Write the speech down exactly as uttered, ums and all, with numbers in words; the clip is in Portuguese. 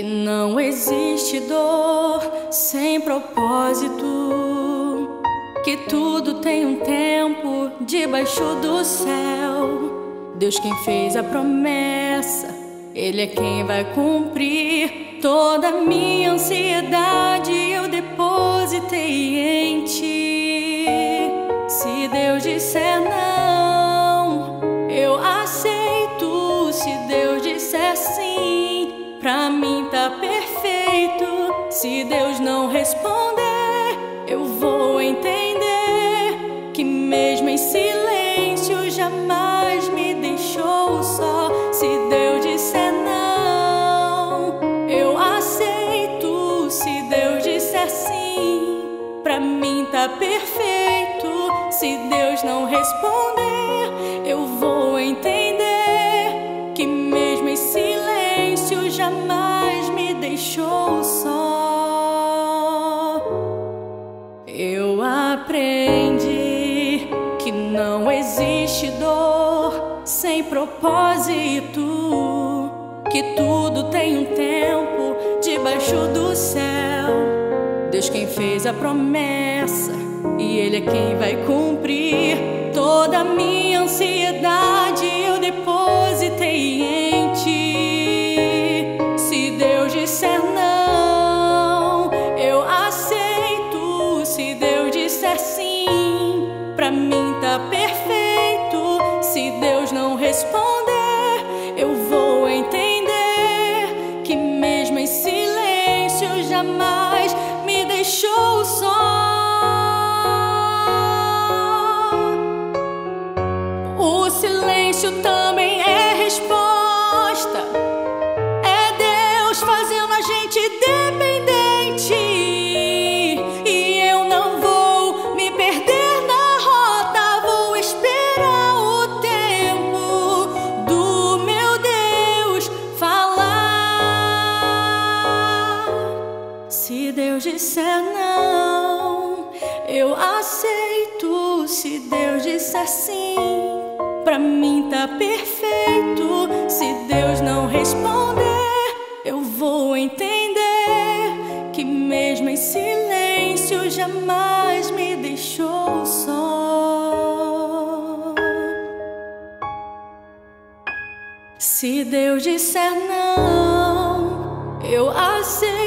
que não existe dor sem propósito, que tudo tem um tempo debaixo do céu. Deus quem fez a promessa, Ele é quem vai cumprir. Toda a minha ansiedade eu depositei em Ti. Se Deus disser não, eu aceito. Se Deus disser sim, pra mim tá perfeito. Se Deus não responder, eu vou entender que mesmo em silêncio jamais me deixou só. Se Deus disser não, eu aceito. Se Deus disser sim, pra mim tá perfeito. Se Deus não responder, eu vou entender que mesmo em silêncio jamais me deixou só. Eu aprendi que não existe dor sem propósito, que tudo tem um tempo debaixo do céu. Deus quem fez a promessa, e Ele é quem vai cumprir. Toda a minha ansiedade eu depositei em Ti. Se Deus disser não, eu aceito. Se Deus disser sim, pra mim tá perfeito. Se Deus não responder, eu vou entender que mesmo em silêncio jamais me deixou só. O silêncio também é resposta, é Deus fazendo a gente dependente. E eu não vou me perder na rota, vou esperar o tempo do meu Deus falar. Se Deus disser não, eu aceito. Se Deus disser sim, pra mim tá perfeito. Se Deus não responder, eu vou entender que mesmo em silêncio jamais me deixou só. Se Deus disser não, eu aceito.